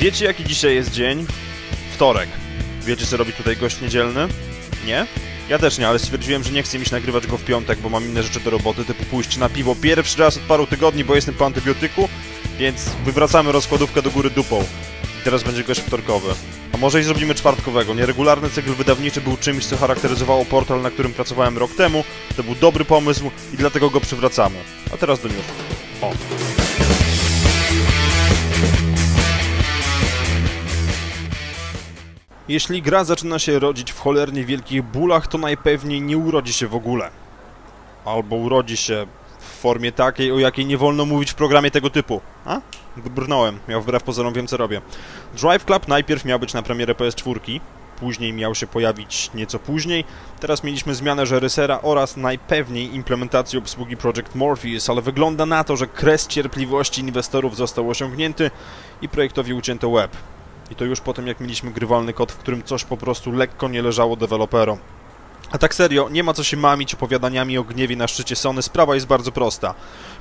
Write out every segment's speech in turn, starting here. Wiecie, jaki dzisiaj jest dzień? Wtorek. Wiecie, co robi tutaj gość niedzielny? Nie? Ja też nie, ale stwierdziłem, że nie chcę mi się nagrywać go w piątek, bo mam inne rzeczy do roboty, typu pójść na piwo pierwszy raz od paru tygodni, bo jestem po antybiotyku, więc wywracamy rozkładówkę do góry dupą. I teraz będzie gość wtorkowy. A może i zrobimy czwartkowego. Nieregularny cykl wydawniczy był czymś, co charakteryzowało portal, na którym pracowałem rok temu. To był dobry pomysł i dlatego go przywracamy. A teraz do newsów. O! Jeśli gra zaczyna się rodzić w cholernie wielkich bólach, to najpewniej nie urodzi się w ogóle. Albo urodzi się w formie takiej, o jakiej nie wolno mówić w programie tego typu. A? Brnąłem. Ja wbrew pozorom wiem, co robię. Drive Club najpierw miał być na premierę PS4, później miał się pojawić nieco później. Teraz mieliśmy zmianę reżysera oraz najpewniej implementację obsługi Project Morpheus, ale wygląda na to, że kres cierpliwości inwestorów został osiągnięty i projektowi ucięto łeb. I to już po tym, jak mieliśmy grywalny kod, w którym coś po prostu lekko nie leżało deweloperom. A tak serio, nie ma co się mamić opowiadaniami o gniewie na szczycie Sony, sprawa jest bardzo prosta.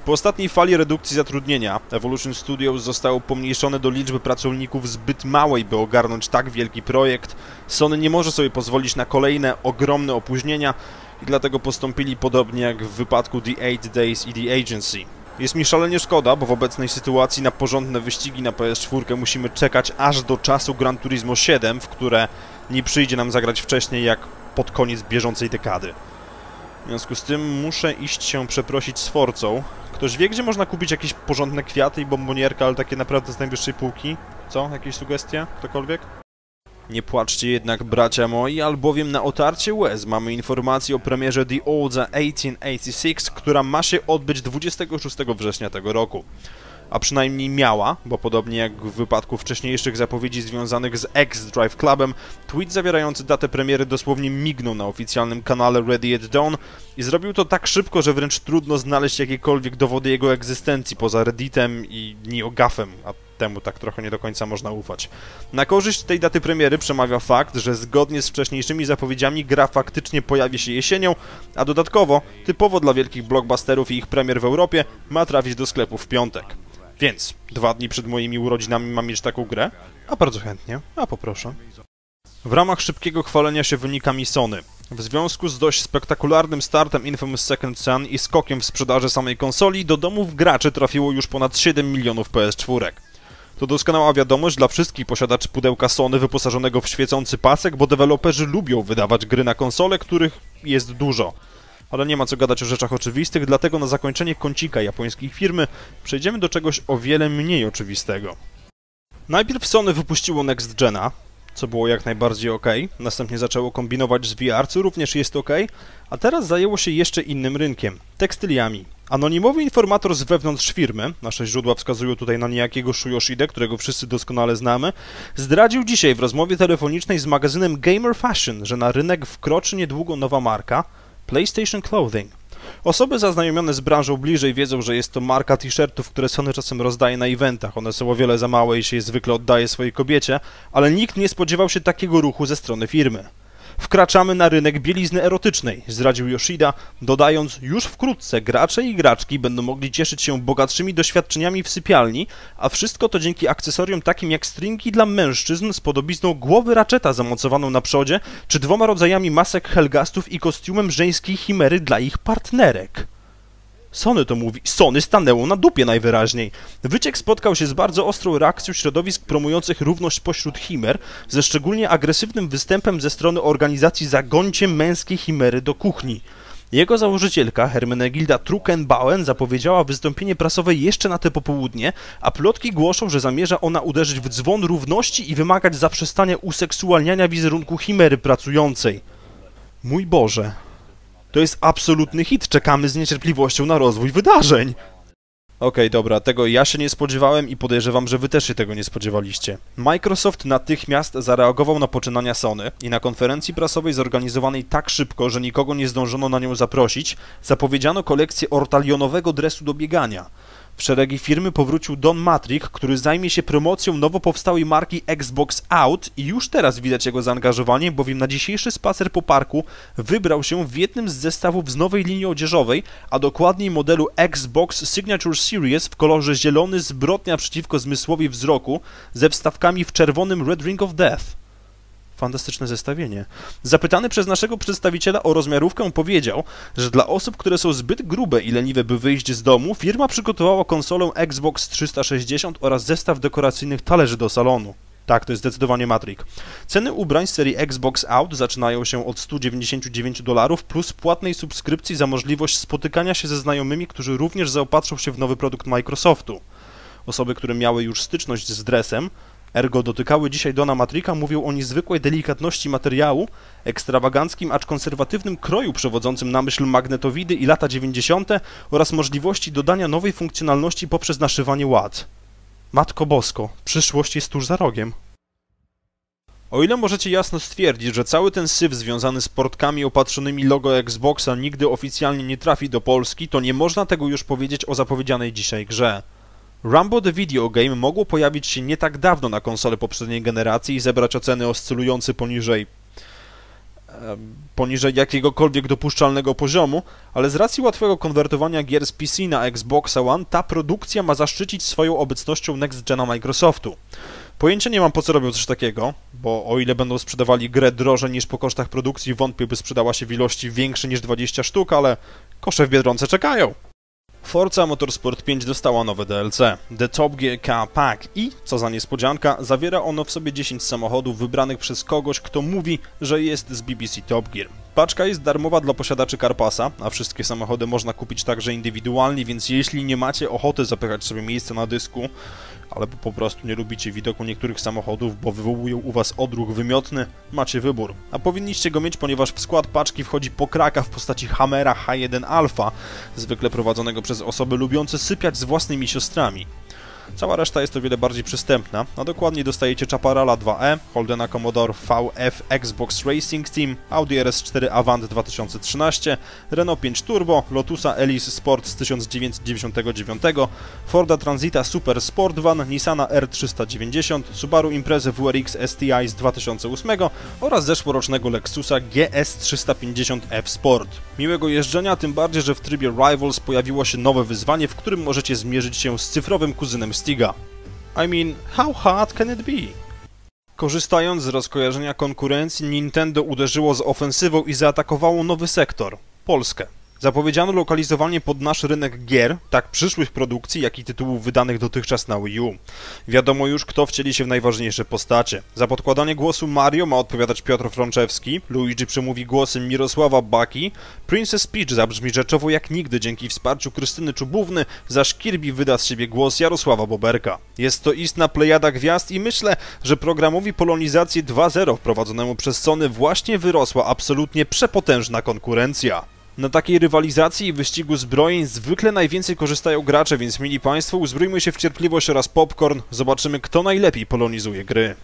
Po ostatniej fali redukcji zatrudnienia, Evolution Studios zostało pomniejszone do liczby pracowników zbyt małej, by ogarnąć tak wielki projekt. Sony nie może sobie pozwolić na kolejne ogromne opóźnienia i dlatego postąpili podobnie jak w wypadku The Eight Days i The Agency. Jest mi szalenie szkoda, bo w obecnej sytuacji na porządne wyścigi na PS4 musimy czekać aż do czasu Gran Turismo 7, w które nie przyjdzie nam zagrać wcześniej jak pod koniec bieżącej dekady. W związku z tym muszę iść się przeprosić z Forzą. Ktoś wie, gdzie można kupić jakieś porządne kwiaty i bombonierka, ale takie naprawdę z najwyższej półki? Co? Jakieś sugestie? Ktokolwiek? Nie płaczcie jednak, bracia moi, albowiem na otarcie łez mamy informację o premierze The Order: 1886, która ma się odbyć 26 września tego roku. A przynajmniej miała, bo podobnie jak w wypadku wcześniejszych zapowiedzi związanych z Drive Clubem, tweet zawierający datę premiery dosłownie mignął na oficjalnym kanale Ready at Dawn i zrobił to tak szybko, że wręcz trudno znaleźć jakiekolwiek dowody jego egzystencji poza Redditem i NeoGAFem, a temu tak trochę nie do końca można ufać. Na korzyść tej daty premiery przemawia fakt, że zgodnie z wcześniejszymi zapowiedziami gra faktycznie pojawi się jesienią, a dodatkowo, typowo dla wielkich blockbusterów i ich premier w Europie, ma trafić do sklepów w piątek. Więc 2 dni przed moimi urodzinami mam mieć taką grę? A bardzo chętnie, a poproszę. W ramach szybkiego chwalenia się wynikami Sony, w związku z dość spektakularnym startem Infamous Second Son i skokiem w sprzedaży samej konsoli, do domów graczy trafiło już ponad 7 milionów PS4. To doskonała wiadomość dla wszystkich posiadaczy pudełka Sony wyposażonego w świecący pasek, bo deweloperzy lubią wydawać gry na konsole, których jest dużo. Ale nie ma co gadać o rzeczach oczywistych, dlatego na zakończenie kącika japońskiej firmy przejdziemy do czegoś o wiele mniej oczywistego. Najpierw Sony wypuściło Next Gena, co było jak najbardziej ok, następnie zaczęło kombinować z VR, co również jest ok, a teraz zajęło się jeszcze innym rynkiem, tekstyliami. Anonimowy informator z wewnątrz firmy, nasze źródła wskazują tutaj na niejakiego Shuhei Yoshidę, którego wszyscy doskonale znamy, zdradził dzisiaj w rozmowie telefonicznej z magazynem Gamer Fashion, że na rynek wkroczy niedługo nowa marka, PlayStation Clothing. Osoby zaznajomione z branżą bliżej wiedzą, że jest to marka t-shirtów, które Sony czasem rozdaje na eventach. One są o wiele za małe i się je zwykle oddaje swojej kobiecie, ale nikt nie spodziewał się takiego ruchu ze strony firmy. Wkraczamy na rynek bielizny erotycznej, zdradził Yoshida, dodając, już wkrótce gracze i graczki będą mogli cieszyć się bogatszymi doświadczeniami w sypialni, a wszystko to dzięki akcesoriom takim jak stringi dla mężczyzn z podobizną głowy Ratcheta zamocowaną na przodzie, czy 2 rodzajami masek Helgastów i kostiumem żeńskiej chimery dla ich partnerek. Sony to mówi. Sony stanęło na dupie najwyraźniej. Wyciek spotkał się z bardzo ostrą reakcją środowisk promujących równość pośród chimer, ze szczególnie agresywnym występem ze strony organizacji Zagońcie Męskiej Chimery do kuchni. Jego założycielka, Hermenegilda Truckenbauen, zapowiedziała wystąpienie prasowe jeszcze na te popołudnie, a plotki głoszą, że zamierza ona uderzyć w dzwon równości i wymagać zaprzestania useksualniania wizerunku chimery pracującej. Mój Boże... To jest absolutny hit, czekamy z niecierpliwością na rozwój wydarzeń. Okej, dobra, tego ja się nie spodziewałem i podejrzewam, że wy też się tego nie spodziewaliście. Microsoft natychmiast zareagował na poczynania Sony i na konferencji prasowej zorganizowanej tak szybko, że nikogo nie zdążono na nią zaprosić, zapowiedziano kolekcję ortalionowego dresu do biegania. W szeregi firmy powrócił Don Mattrick, który zajmie się promocją nowo powstałej marki Xbox Out i już teraz widać jego zaangażowanie, bowiem na dzisiejszy spacer po parku wybrał się w jednym z zestawów z nowej linii odzieżowej, a dokładniej modelu Xbox Signature Series w kolorze zielony zbrodnia przeciwko zmysłowi wzroku ze wstawkami w czerwonym Red Ring of Death. Fantastyczne zestawienie. Zapytany przez naszego przedstawiciela o rozmiarówkę powiedział, że dla osób, które są zbyt grube i leniwe, by wyjść z domu, firma przygotowała konsolę Xbox 360 oraz zestaw dekoracyjnych talerzy do salonu. Tak, to jest zdecydowanie Mattrick. Ceny ubrań serii Xbox Out zaczynają się od $199 plus płatnej subskrypcji za możliwość spotykania się ze znajomymi, którzy również zaopatrzą się w nowy produkt Microsoftu. Osoby, które miały już styczność z dresem, ergo dotykały dzisiaj Dona Mattricka, mówią o niezwykłej delikatności materiału, ekstrawaganckim, acz konserwatywnym kroju przewodzącym na myśl magnetowidy i lata 90. oraz możliwości dodania nowej funkcjonalności poprzez naszywanie łat. Matko Bosko, przyszłość jest tuż za rogiem. O ile możecie jasno stwierdzić, że cały ten syf związany z portkami opatrzonymi logo Xboxa nigdy oficjalnie nie trafi do Polski, to nie można tego już powiedzieć o zapowiedzianej dzisiaj grze. Rambo The Video Game mogło pojawić się nie tak dawno na konsole poprzedniej generacji i zebrać oceny oscylujące poniżej jakiegokolwiek dopuszczalnego poziomu, ale z racji łatwego konwertowania gier z PC na Xbox One ta produkcja ma zaszczycić swoją obecnością Next Gena Microsoftu. Pojęcia nie mam, po co robią coś takiego, bo o ile będą sprzedawali grę drożej niż po kosztach produkcji, wątpię, by sprzedała się w ilości większej niż 20 sztuk, ale kosze w Biedronce czekają. Forza Motorsport 5 dostała nowe DLC, The Top Gear Car Pack i, co za niespodzianka, zawiera ono w sobie 10 samochodów wybranych przez kogoś, kto mówi, że jest z BBC Top Gear. Paczka jest darmowa dla posiadaczy Carpassa, a wszystkie samochody można kupić także indywidualnie, więc jeśli nie macie ochoty zapychać sobie miejsca na dysku, albo po prostu nie lubicie widoku niektórych samochodów, bo wywołują u was odruch wymiotny, macie wybór. A powinniście go mieć, ponieważ w skład paczki wchodzi pokraka w postaci Chimera H1 Alpha, zwykle prowadzonego przez osoby lubiące sypiać z własnymi siostrami. Cała reszta jest o wiele bardziej przystępna, a dokładnie dostajecie Chaparrala 2E, Holdena Commodore VF Xbox Racing Team, Audi RS4 Avant 2013, Renault 5 Turbo, Lotusa Elise Sport z 1999, Forda Transita Super Sport Van, Nissana R390, Subaru Imprezę WRX STI z 2008 oraz zeszłorocznego Lexusa GS350F Sport. Miłego jeżdżenia, tym bardziej, że w trybie Rivals pojawiło się nowe wyzwanie, w którym możecie zmierzyć się z cyfrowym kuzynem Stiga. I mean, how hard can it be? Korzystając z rozkojarzenia konkurencji, Nintendo uderzyło z ofensywą i zaatakowało nowy sektor – Polskę. Zapowiedziano lokalizowanie pod nasz rynek gier, tak przyszłych produkcji, jak i tytułów wydanych dotychczas na Wii U. Wiadomo już, kto wcieli się w najważniejsze postacie. Za podkładanie głosu Mario ma odpowiadać Piotr Frączewski, Luigi przemówi głosem Mirosława Baki, Princess Peach zabrzmi rzeczowo jak nigdy dzięki wsparciu Krystyny Czubówny, zaś Kirby wyda z siebie głos Jarosława Boberka. Jest to istna plejada gwiazd i myślę, że programowi polonizacji 2.0 wprowadzonemu przez Sony właśnie wyrosła absolutnie przepotężna konkurencja. Na takiej rywalizacji i wyścigu zbrojeń zwykle najwięcej korzystają gracze, więc mili państwo, uzbrójmy się w cierpliwość oraz popcorn, zobaczymy, kto najlepiej polonizuje gry.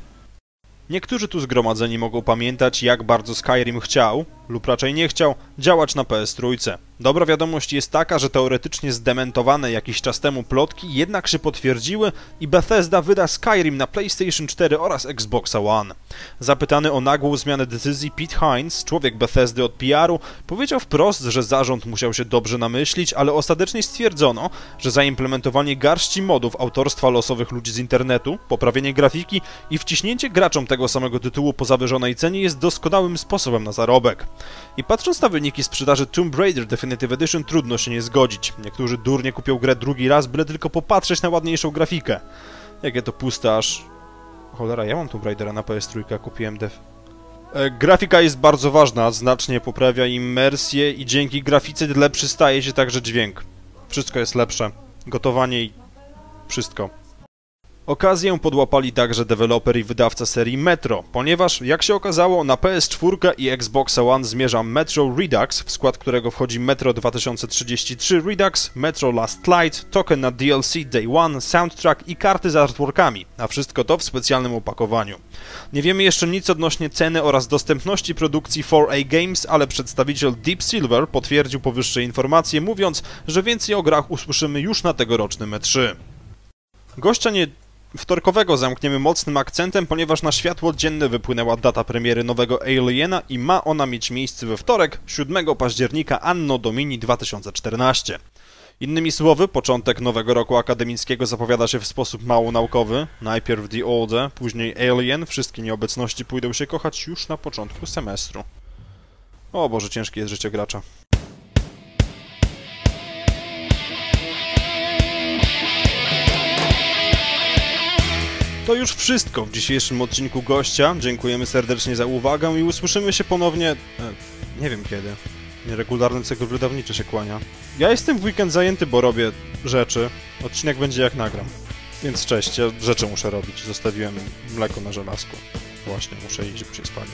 Niektórzy tu zgromadzeni mogą pamiętać, jak bardzo Skyrim chciał, lub raczej nie chciał, działać na PS3. Dobra wiadomość jest taka, że teoretycznie zdementowane jakiś czas temu plotki jednak się potwierdziły i Bethesda wyda Skyrim na PlayStation 4 oraz Xboxa One. Zapytany o nagłą zmianę decyzji, Pete Hines, człowiek Bethesdy od PR-u, powiedział wprost, że zarząd musiał się dobrze namyślić, ale ostatecznie stwierdzono, że zaimplementowanie garści modów autorstwa losowych ludzi z internetu, poprawienie grafiki i wciśnięcie graczom tego samego tytułu po zawyżonej cenie jest doskonałym sposobem na zarobek. I patrząc na wyniki sprzedaży Tomb Raider Definitive Edition, trudno się nie zgodzić. Niektórzy durnie kupią grę drugi raz, byle tylko popatrzeć na ładniejszą grafikę. Jakie to puste aż... Cholera, ja mam Tomb Raidera na PS3, kupiłem def... Grafika jest bardzo ważna, znacznie poprawia imersję i dzięki grafice lepszy staje się także dźwięk. Wszystko jest lepsze. Gotowanie i... wszystko. Okazję podłapali także deweloper i wydawca serii Metro, ponieważ, jak się okazało, na PS4 i Xbox One zmierza Metro Redux, w skład którego wchodzi Metro 2033 Redux, Metro Last Light, token na DLC Day One, soundtrack i karty z artworkami, a wszystko to w specjalnym opakowaniu. Nie wiemy jeszcze nic odnośnie ceny oraz dostępności produkcji 4A Games, ale przedstawiciel Deep Silver potwierdził powyższe informacje, mówiąc, że więcej o grach usłyszymy już na tegorocznym E3. Gościa nie... Wtorkowego zamkniemy mocnym akcentem, ponieważ na światło dzienne wypłynęła data premiery nowego Aliena i ma ona mieć miejsce we wtorek, 7 października Anno Domini 2014. Innymi słowy, początek nowego roku akademickiego zapowiada się w sposób mało naukowy. Najpierw The Order, później Alien, wszystkie nieobecności pójdą się kochać już na początku semestru. O Boże, ciężkie jest życie gracza. To już wszystko w dzisiejszym odcinku Gościa. Dziękujemy serdecznie za uwagę i usłyszymy się ponownie... nie wiem kiedy. Nieregularny cykl wydawniczy się kłania. Ja jestem w weekend zajęty, bo robię rzeczy. Odcinek będzie jak nagram. Więc cześć, ja rzeczy muszę robić. Zostawiłem mleko na żelazku. Właśnie, muszę iść, bo się spali.